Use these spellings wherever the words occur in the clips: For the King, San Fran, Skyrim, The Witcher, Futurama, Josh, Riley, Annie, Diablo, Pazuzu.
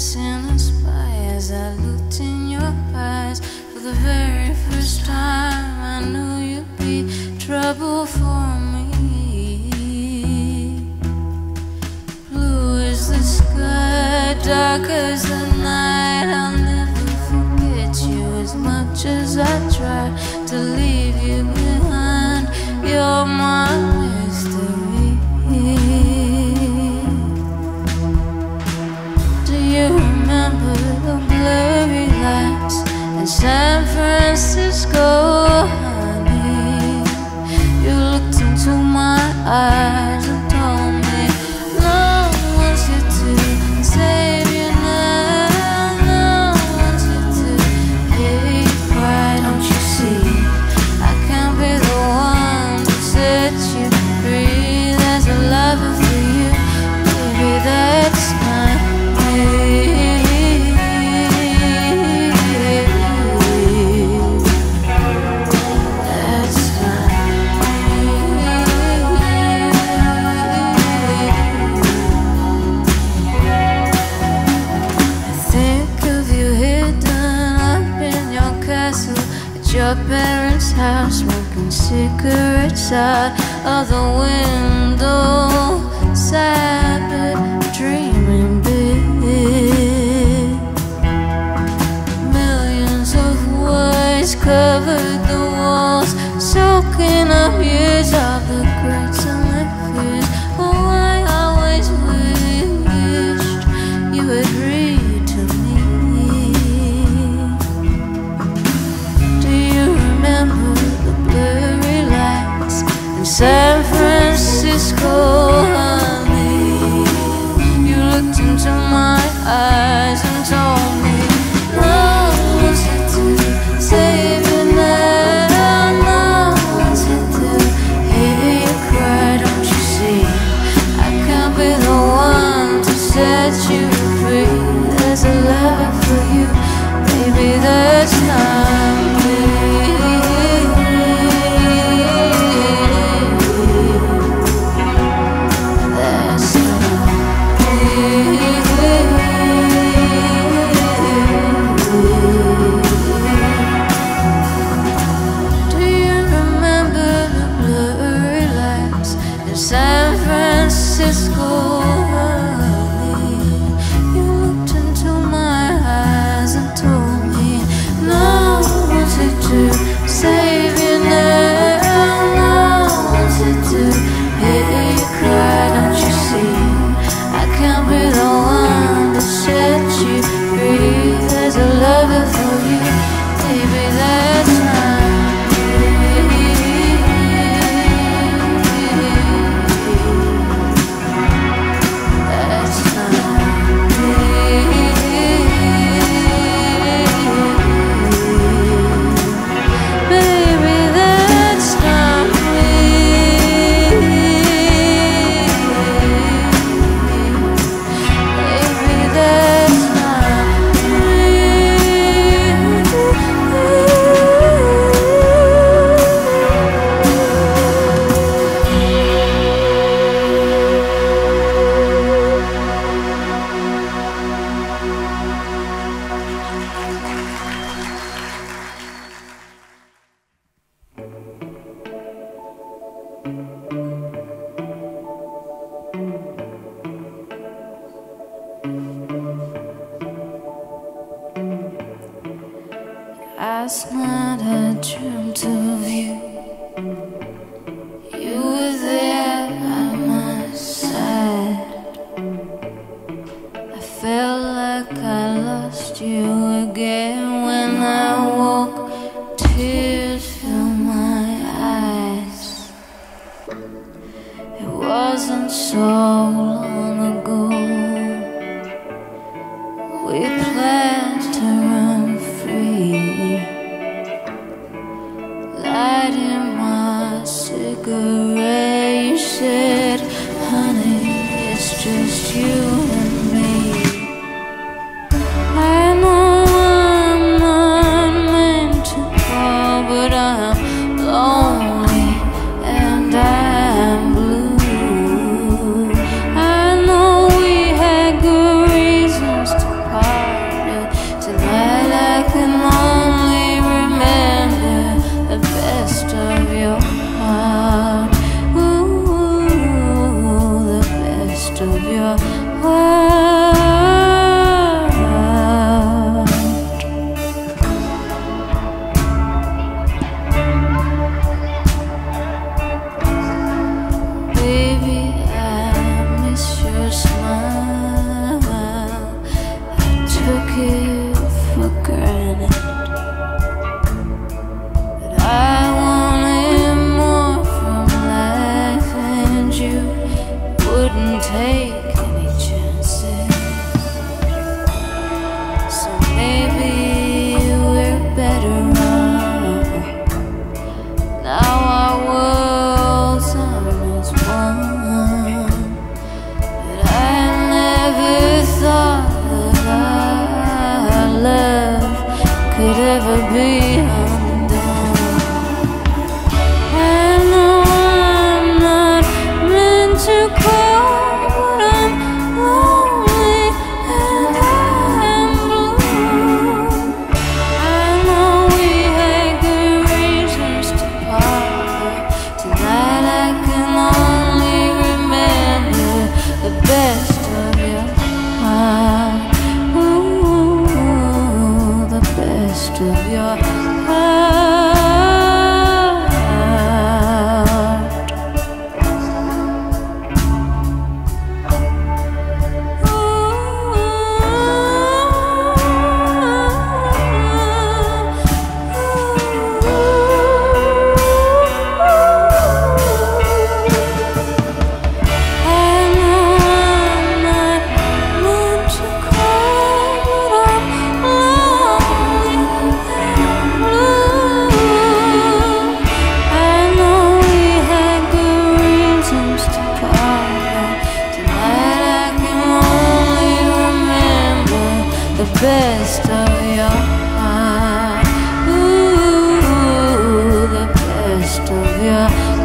passing us by as I looked in your eyes. For the very first time I knew you'd be trouble for me. Blue is the sky, dark as the night. I'll never forget you as much as I try to leave you behind. You're my mystery. In San Francisco, honey, you looked into my eyes and told me no one wants you to save you now. No one wants you to hate. Why don't you see I can't be the one to set you free? There's a lover for you, baby, that's my way. Your parents' house, smoking cigarettes out of the window, sad but dreaming big. Millions of words covered the walls, soaking up years of the greats and the fears. Oh, I always wished you would read to me. San Francisco, honey, you looked into my eyes and told me no one wants you to save you now. No one wants you to hear you cry. Don't you see I can't be the one to set you free? There's a love for you, baby, that's not me. San Francisco, honey, you looked into my eyes and told me no one wants you to save you now. No one wants you to hear you cry. Don't you see I can't be the one to set you free? There's a lover for you, baby, that's last night I dreamt of you. You were there by my side. I felt like I lost you again when I woke. Tears filled my eyes. It wasn't so long ago we planned to run free. Lighting my cigarette, you said, honey, it's just you and me. I know I'm not meant to fall, but I'm lonely and I'm blue. the best of your heart. Ooh, the best of your heart.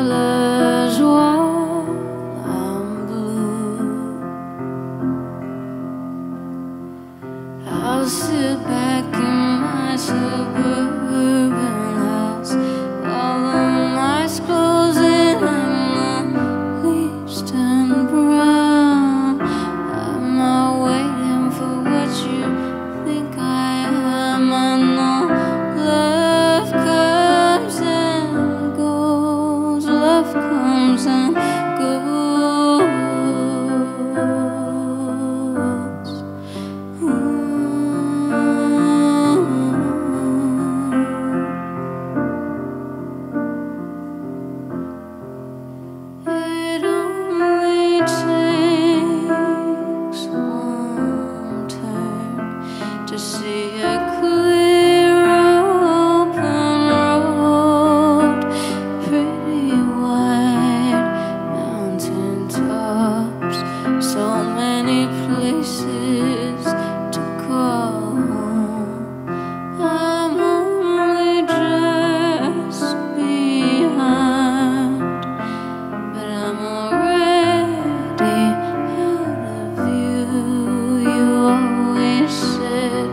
colors while I'm blue. I'll sit back in my suburban house, all the nice clothes and my leaves turn brown. I'm not waiting for what you think I am. I know love comes and goes, love comes and goes. It only takes one turn to see a clear open road, pretty wide mountain tops, so many places to call home. I'm only just behind, but I'm already out of view. You always said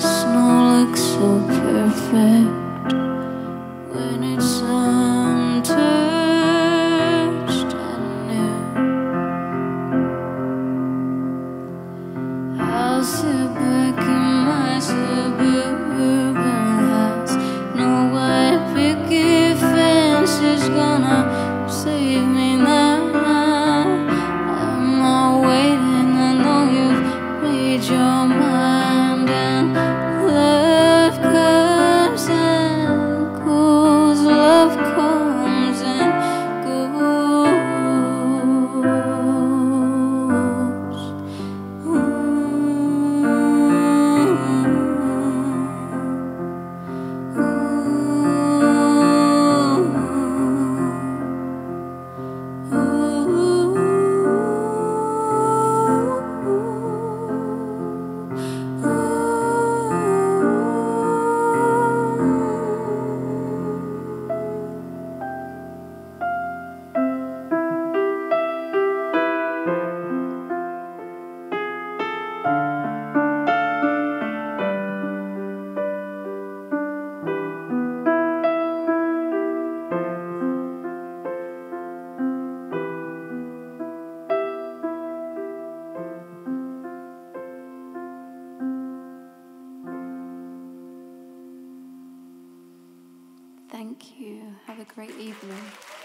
snow looks so perfect when it's untouched and new. I'll sit back in my suburban house. No white picket fence is gonna save me now. I'm not waiting, I know you've made your mind. And love comes and goes, love comes and goes. Thank you. Have a great evening.